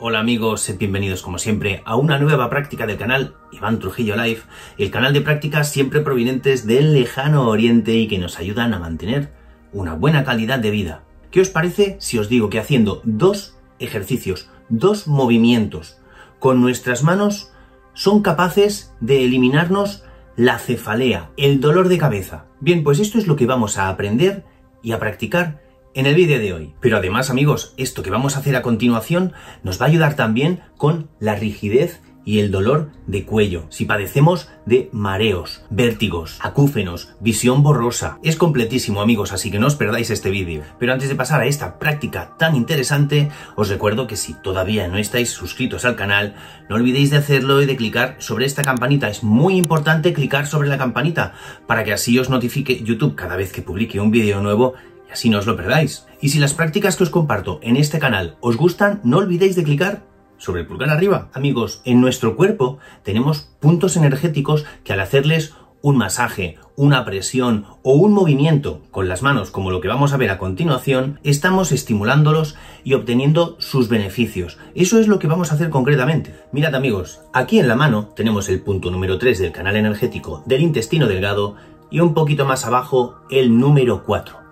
Hola amigos, bienvenidos como siempre a una nueva práctica del canal Iván Trujillo Live, el canal de prácticas siempre provenientes del lejano oriente y que nos ayudan a mantener una buena calidad de vida. ¿Qué os parece si os digo que haciendo dos ejercicios, dos movimientos con nuestras manos son capaces de eliminarnos la cefalea, el dolor de cabeza? Bien, pues esto es lo que vamos a aprender y a practicar en el vídeo de hoy. Pero además, amigos, esto que vamos a hacer a continuación nos va a ayudar también con la rigidez y el dolor de cuello. Si padecemos de mareos, vértigos, acúfenos, visión borrosa, es completísimo, amigos, así que no os perdáis este vídeo. Pero antes de pasar a esta práctica tan interesante, os recuerdo que si todavía no estáis suscritos al canal, no olvidéis de hacerlo y de clicar sobre esta campanita. Es muy importante clicar sobre la campanita para que así os notifique YouTube cada vez que publique un vídeo nuevo. Así no os lo perdáis. Y si las prácticas que os comparto en este canal os gustan, no olvidéis de clicar sobre el pulgar arriba. Amigos, en nuestro cuerpo tenemos puntos energéticos que al hacerles un masaje, una presión o un movimiento con las manos, como lo que vamos a ver a continuación, estamos estimulándolos y obteniendo sus beneficios. Eso es lo que vamos a hacer concretamente. Mirad, amigos, aquí en la mano tenemos el punto número 3 del canal energético del intestino delgado y un poquito más abajo el número 4.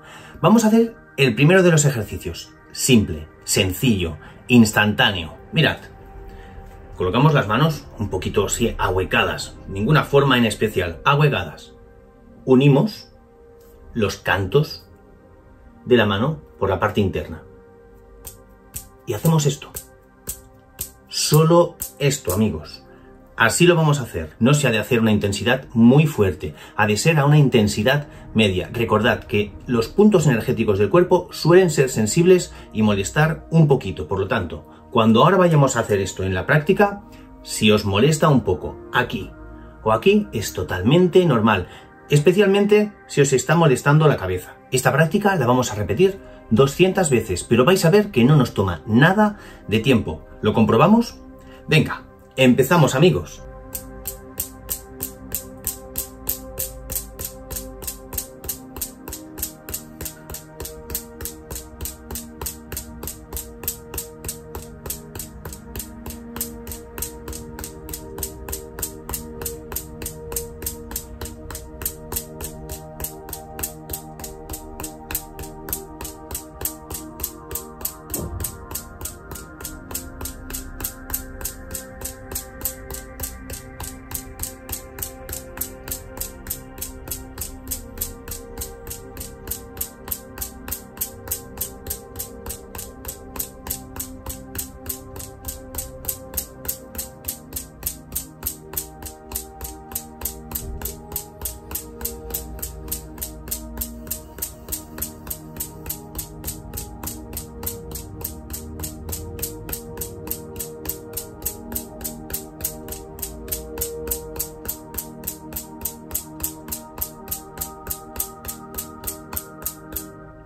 Vamos a hacer el primero de los ejercicios, simple, sencillo, instantáneo. Mirad, colocamos las manos un poquito así ahuecadas, ninguna forma en especial, ahuecadas. Unimos los cantos de la mano por la parte interna. Y hacemos esto. Solo esto, amigos. Así lo vamos a hacer. No se ha de hacer una intensidad muy fuerte, ha de ser a una intensidad media. Recordad que los puntos energéticos del cuerpo suelen ser sensibles y molestar un poquito. Por lo tanto, cuando ahora vayamos a hacer esto en la práctica, si os molesta un poco aquí o aquí, es totalmente normal, especialmente si os está molestando la cabeza. Esta práctica la vamos a repetir 200 veces, pero vais a ver que no nos toma nada de tiempo. ¿Lo comprobamos? Venga. ¡Empezamos, amigos!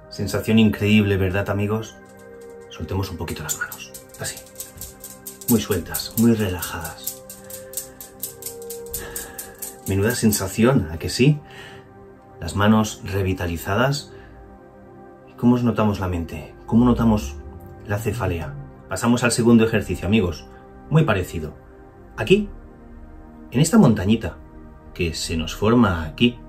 Sensación increíble, ¿verdad, amigos? Soltemos un poquito las manos, así, muy sueltas, muy relajadas. Menuda sensación, ¿a que sí? Las manos revitalizadas. ¿Cómo os notamos la mente? ¿Cómo notamos la cefalea? Pasamos al segundo ejercicio, amigos, muy parecido. Aquí, en esta montañita que se nos forma aquí,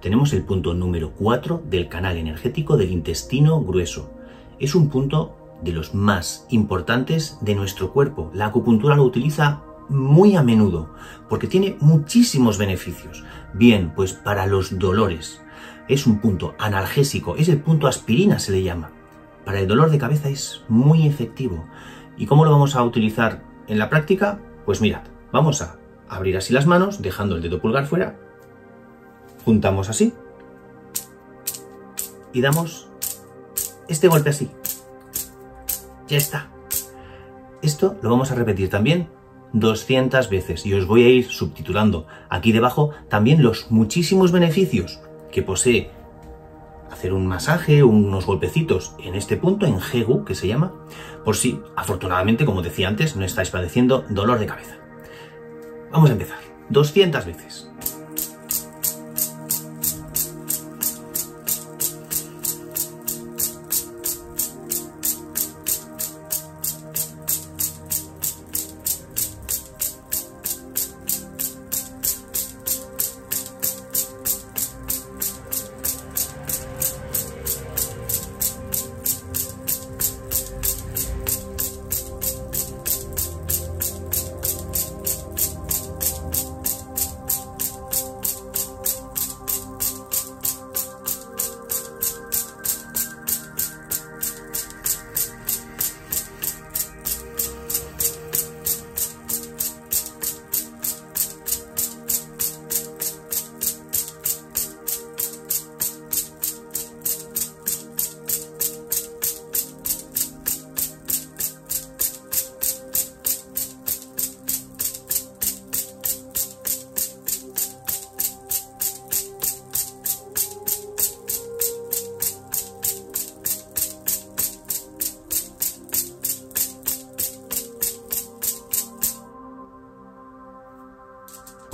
tenemos el punto número 4 del canal energético del intestino grueso. Es un punto de los más importantes de nuestro cuerpo. La acupuntura lo utiliza muy a menudo porque tiene muchísimos beneficios. Bien, pues para los dolores. Es un punto analgésico, es el punto aspirina, se le llama. Para el dolor de cabeza es muy efectivo. ¿Y cómo lo vamos a utilizar en la práctica? Pues mirad, vamos a abrir así las manos, dejando el dedo pulgar fuera. Juntamos así y damos este golpe así. Ya está. Esto lo vamos a repetir también 200 veces y os voy a ir subtitulando aquí debajo también los muchísimos beneficios que posee hacer un masaje, unos golpecitos en este punto, en Hegu, que se llama, por si, afortunadamente, como decía antes, no estáis padeciendo dolor de cabeza. Vamos a empezar. 200 veces.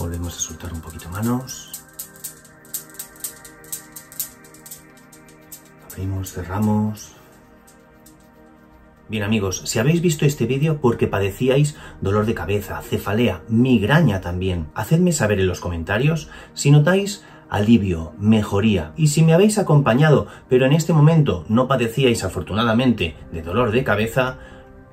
volvemos a soltar un poquito manos. Abrimos, cerramos. Bien amigos, si habéis visto este vídeo porque padecíais dolor de cabeza, cefalea, migraña también, hacedme saber en los comentarios si notáis alivio, mejoría. Y si me habéis acompañado, pero en este momento no padecíais afortunadamente de dolor de cabeza,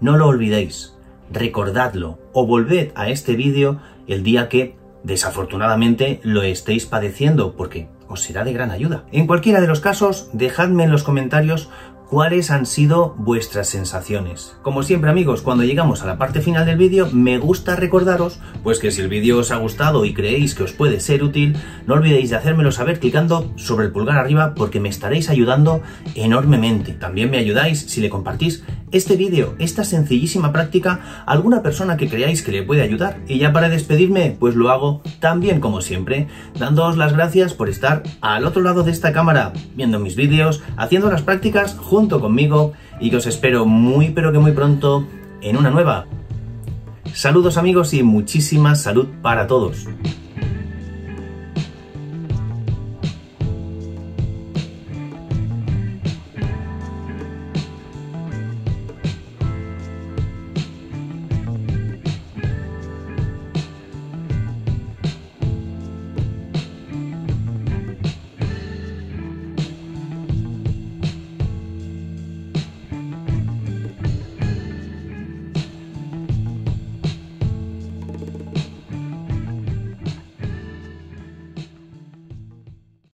no lo olvidéis, recordadlo o volved a este vídeo el día que desafortunadamente lo estéis padeciendo porque os será de gran ayuda. En cualquiera de los casos, dejadme en los comentarios cuáles han sido vuestras sensaciones. Como siempre amigos, cuando llegamos a la parte final del vídeo, me gusta recordaros pues que si el vídeo os ha gustado y creéis que os puede ser útil, no olvidéis de hacérmelo saber clicando sobre el pulgar arriba porque me estaréis ayudando enormemente. También me ayudáis si le compartís este vídeo, esta sencillísima práctica, a alguna persona que creáis que le puede ayudar. Y ya para despedirme, pues lo hago también como siempre, dándoos las gracias por estar al otro lado de esta cámara, viendo mis vídeos, haciendo las prácticas junto conmigo, y que os espero muy pero que muy pronto en una nueva. Saludos amigos y muchísima salud para todos.